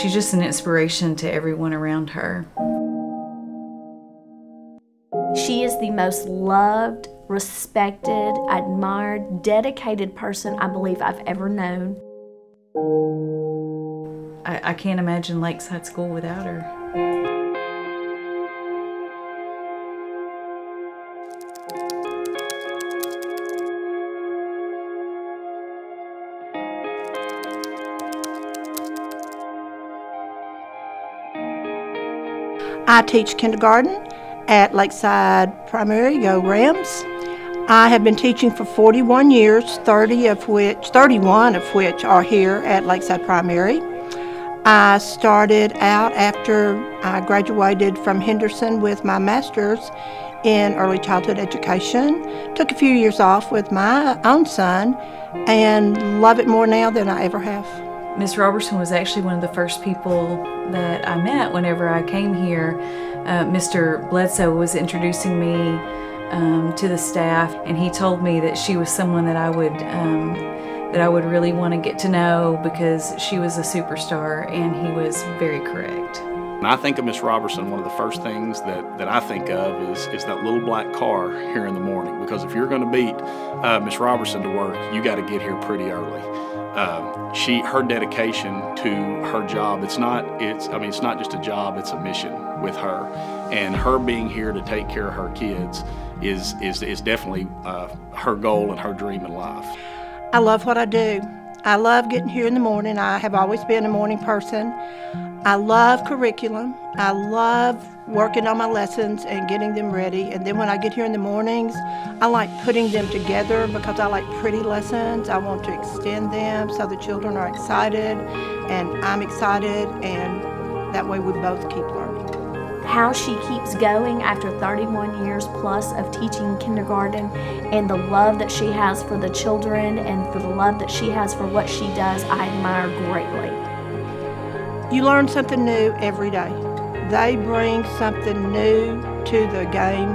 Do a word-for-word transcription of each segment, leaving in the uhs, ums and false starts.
She's just an inspiration to everyone around her. She is the most loved, respected, admired, dedicated person I believe I've ever known. I, I can't imagine Lakeside School without her. I teach kindergarten at Lakeside Primary, go Rams. I have been teaching for forty-one years, thirty of which, thirty-one of which are here at Lakeside Primary. I started out after I graduated from Henderson with my master's in early childhood education, took a few years off with my own son, and love it more now than I ever have. Miz Roberson was actually one of the first people that I met whenever I came here. Uh, Mister Bledsoe was introducing me um, to the staff, and he told me that she was someone that I would um, that I would really want to get to know because she was a superstar, and he was very correct. When I think of Miz Roberson, one of the first things that, that I think of is, is that little black car here in the morning, because if you're going to beat uh, Miz Roberson to work, you got to get here pretty early. Uh, she, her dedication to her job, it's not, it's, I mean, it's not just a job, it's a mission with her. And her being here to take care of her kids is, is, is definitely uh, her goal and her dream in life. I love what I do. I love getting here in the morning. I have always been a morning person. I love curriculum. I love working on my lessons and getting them ready. And then when I get here in the mornings, I like putting them together because I like pretty lessons. I want to extend them so the children are excited and I'm excited, and that way we both keep learning. How she keeps going after thirty-one years plus of teaching kindergarten, and the love that she has for the children and for the love that she has for what she does, I admire greatly. You learn something new every day. They bring something new to the game.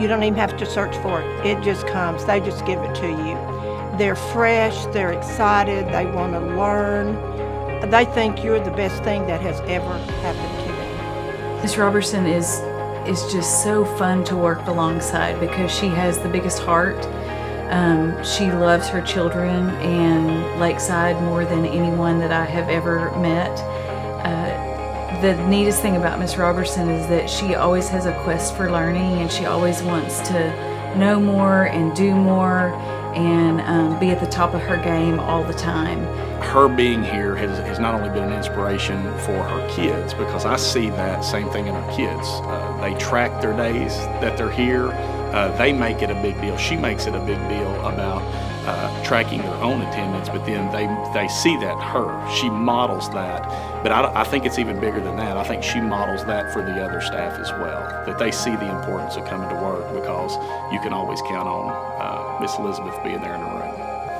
You don't even have to search for it. It just comes. They just give it to you. They're fresh. They're excited. They want to learn. They think you're the best thing that has ever happened to them. Miz Roberson is, is just so fun to work alongside because she has the biggest heart. Um, she loves her children and Lakeside more than anyone that I have ever met. Uh, the neatest thing about Miz Roberson is that she always has a quest for learning, and she always wants to know more and do more and um, be at the top of her game all the time. Her being here has, has not only been an inspiration for her kids, because I see that same thing in her kids. Uh, they track their days that they're here. Uh, they make it a big deal. She makes it a big deal about uh, tracking their own attendance, but then they, they see that her. She models that, but I, I think it's even bigger than that. I think she models that for the other staff as well, that they see the importance of coming to work because you can always count on uh, Miss Elizabeth being there in her room.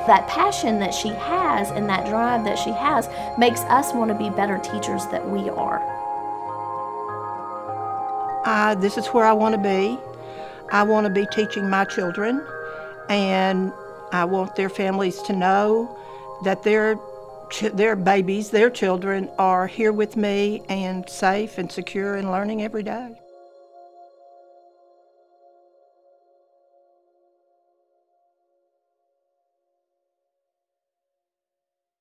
That passion that she has and that drive that she has makes us want to be better teachers that we are. Uh, this is where I want to be. I want to be teaching my children, and I want their families to know that their, their babies, their children, are here with me and safe and secure and learning every day.